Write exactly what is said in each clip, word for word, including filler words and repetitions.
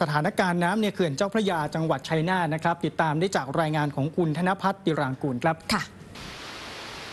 สถานการณ์น้ำในเขื่อนเจ้าพระยาจังหวัดชัยนาทนะครับติดตามได้จากรายงานของคุณธนภัทร ติรางกูลครับค่ะ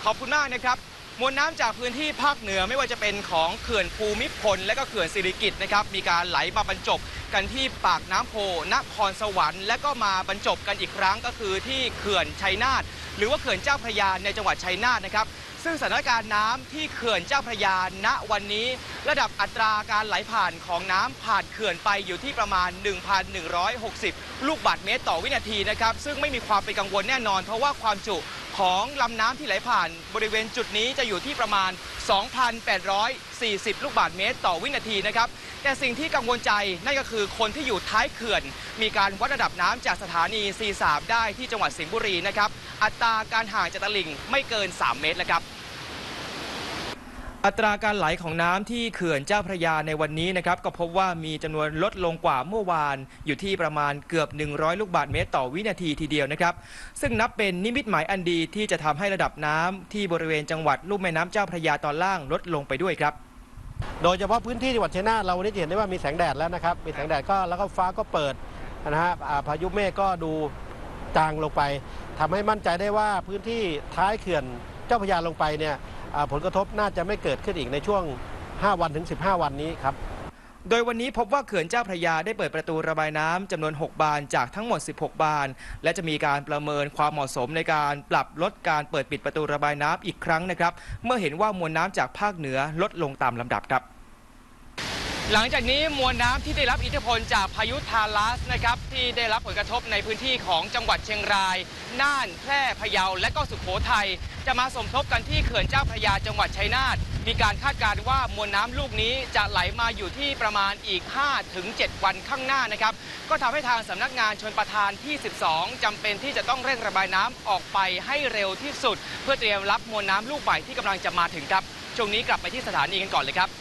ขอบคุณมากนะครับมวลน้ำจากพื้นที่ภาคเหนือไม่ว่าจะเป็นของเขื่อนภูมิพลและก็เขื่อนสิริกิติ์นะครับมีการไหลมาบรรจบกันที่ปากน้ำโพนครสวรรค์และก็มาบรรจบกันอีกครั้งก็คือที่เขื่อนชัยนาทหรือว่าเขื่อนเจ้าพระยาในจังหวัดชัยนาทนะครับซึ่งสถานการณ์น้ำที่เขื่อนเจ้าพระยาณวันนี้ระดับอัตราการไหลผ่านของน้ำผ่านเขื่อนไปอยู่ที่ประมาณ หนึ่งพันหนึ่งร้อยหกสิบ ลูกบาศก์เมตรต่อวินาทีนะครับซึ่งไม่มีความเป็นกังวลแน่นอนเพราะว่าความจุของลำน้ำที่ไหลผ่านบริเวณจุดนี้จะอยู่ที่ประมาณ สองพันแปดร้อยสี่สิบ ลูกบาศก์เมตรต่อวินาทีนะครับแต่สิ่งที่กังวลใจนั่นก็คือคนที่อยู่ท้ายเขื่อนมีการวัดระดับน้ำจากสถานี ซี สาม ได้ที่จังหวัดสิงห์บุรีนะครับอัตราการห่างจากตลิ่งไม่เกินสามเมตรแล้วครับอัตราการไหลของน้ำที่เขื่อนเจ้าพระยาในวันนี้นะครับก็พบว่ามีจำนวนลดลงกว่าเมื่อวานอยู่ที่ประมาณเกือบหนึ่งร้อยลูกบาศก์เมตรต่อวินาทีทีเดียวนะครับซึ่งนับเป็นนิมิตหมายอันดีที่จะทำให้ระดับน้ำที่บริเวณจังหวัดลุ่มแม่น้ำเจ้าพระยาตอนล่างลดลงไปด้วยครับโดยเฉพาะพื้นที่จังหวัดชัยนาทเราวันนี้เห็นได้ว่ามีแสงแดดแล้วนะครับมีแสงแดดก็แล้วก็ฟ้าก็เปิดนะฮะพายุเมฆก็ดูจางลงไปทำให้มั่นใจได้ว่าพื้นที่ท้ายเขื่อนเจ้าพระยาลงไปเนี่ยผลกระทบน่าจะไม่เกิดขึ้นอีกในช่วงห้าวันถึงสิบห้าวันนี้ครับโดยวันนี้พบว่าเขื่อนเจ้าพระยาได้เปิดประตูระบายน้ำจำนวนหกบานจากทั้งหมดสิบหกบานและจะมีการประเมินความเหมาะสมในการปรับลดการเปิดปิดประตูระบายน้ำอีกครั้งนะครับเมื่อเห็นว่ามวลน้ำจากภาคเหนือลดลงตามลำดับครับหลังจากนี้มวลน้ำที่ได้รับอิทธิพลจากพายุทาลัสนะครับที่ได้รับผลกระทบในพื้นที่ของจังหวัดเชียงรายน่านแพร่พะเยาและก็สุโขทัยจะมาสมทบกันที่เขื่อนเจ้าพระยาจังหวัดชัยนาทมีการคาดการณ์ว่ามวลน้ำลูกนี้จะไหลมาอยู่ที่ประมาณอีก ห้าถึงเจ็ด วันข้างหน้านะครับก็ทำให้ทางสำนักงานชลประทานที่สิบสองจำเป็นที่จะต้องเร่งระบายน้ำออกไปให้เร็วที่สุดเพื่อเตรียมรับมวลน้ำลูกใหม่ที่กำลังจะมาถึงครับช่วงนี้กลับไปที่สถานีกันก่อนเลยครับ